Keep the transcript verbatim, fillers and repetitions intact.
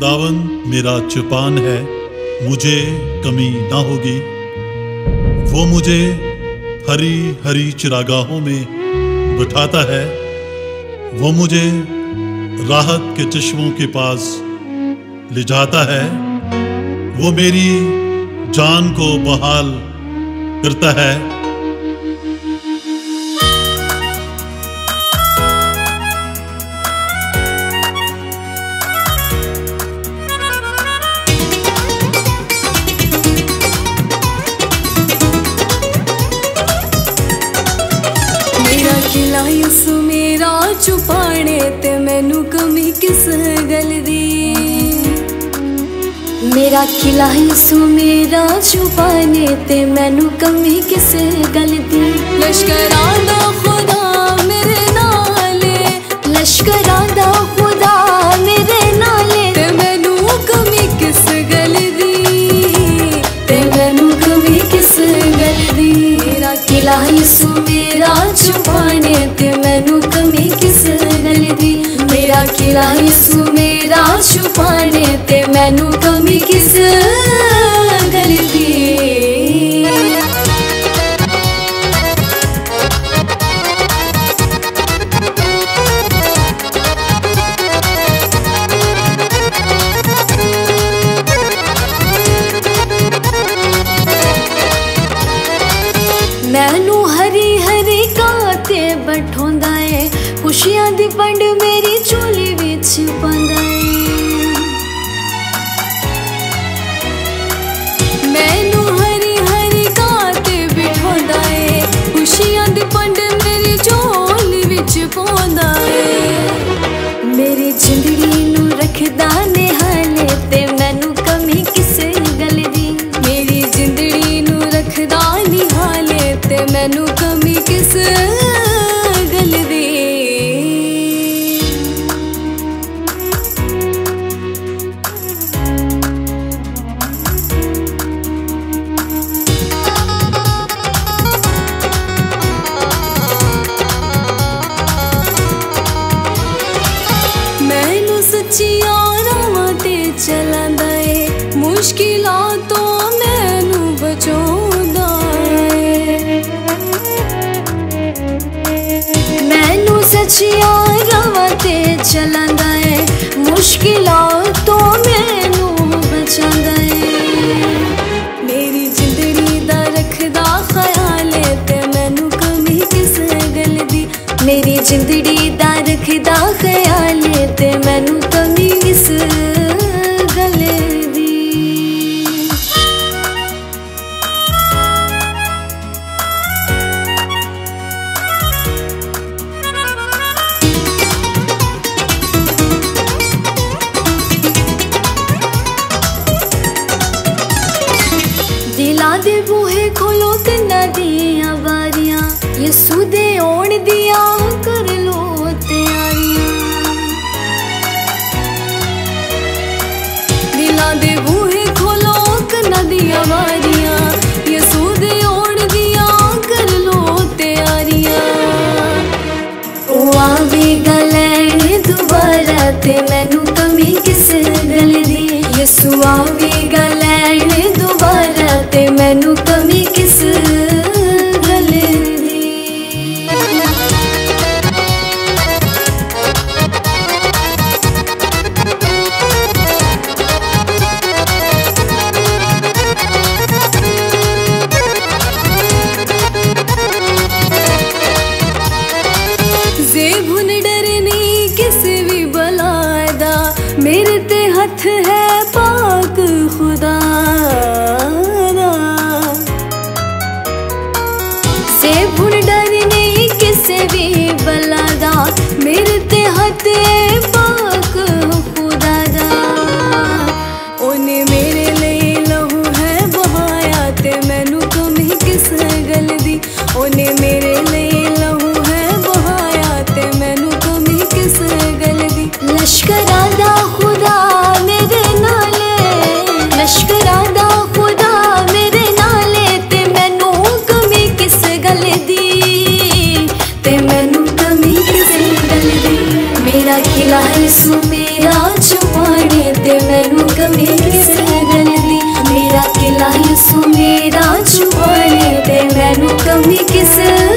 खुदावन मेरा चौपान है, मुझे कमी ना होगी। वो मुझे हरी हरी चरागाहों में बिठाता है, वो मुझे राहत के चश्मों के पास ले जाता है। वो मेरी जान को बहाल करता है। मेरा क़िला यसू मेरा चौपाने ते मैनू कमी किस गल दी। मेरा क़िला यसू मेरा चौपाने ते मैनू कमी किस गल दी। लश्कर आंदा खुदा मेरे नाले, लश्कर आंदा खुदा मेरे नाले, ते मैनू कमी किस गल दी, ते मैनू कमी किस गल दी। मेरा क़िला यसू मेरा चौपाने ते मैनू कमी किस गल दी। मेरा क़िला यसू मेरा चौपाने ते मैनू कमी किस गल दी। मैनू हरी हरी काते बैठोंदा है, खुशियां दी पंड मेरी झोली विच पांदा है। मैनू हरी हरी काते बैठोंदा है, खुशियां दी पंड मेरी झोली विच पांदा है। मेरी जिंदगी नू रखदा निहाले ते मैनू कमी किस गल दी। मेरी जिंदगी नू रखदा निहाले ते मैनू कमी किस गल दी। सच्चिया राह ते चलदा है, मुश्किलां तो मैनू बचांदा है। मैनू सच्चिया राह ते चलदा है, मुश्किलां तो मैनू बचांदा है। मेरी जिंदगी दा रखदा ख्याल ते मैनू कमी किस गल दी। मेरी जिंदगी दा रखदा ख्याल ते मैनू दे बूहे खोलो ते नदियां बारियां, यसू दे ओण दिया कर लो तैयारियां। दिला दे बूहे खोलो ते नदियां बारियां, यसू दे ओण दिया कर लो तैयारियां। ओ आवेगा लैण दोबारा ते मैनू कमी किस गल दी। यसू आवेगा लैण दोबारा ते मैनू कमी किस गल दी। ज़ेब न डरनी किसी भी बला दा, मेरे ते हथ है पाक खुदा। मेरे ते हथ पाक खुदा दा, ओने मेरे लिए लहू है बहाया ते मैनू कमी किस गल दी। ओने मेरे लिए लहू है बहाया ते मैनू कमी किस गल दी। लश्कर आंदा खुदा मेरे नाले, लश्कर आंदा खुदा मेरे नाले, ते मैनू कमी किस गल दी, ते मैनू कमी किस गल दी। मेरा क़िला यसू मेरा चौपाने ते मैनू कमी किस रहन दी, मेरा किला यूसु मेरा जुआन ते मैनू कमी किस।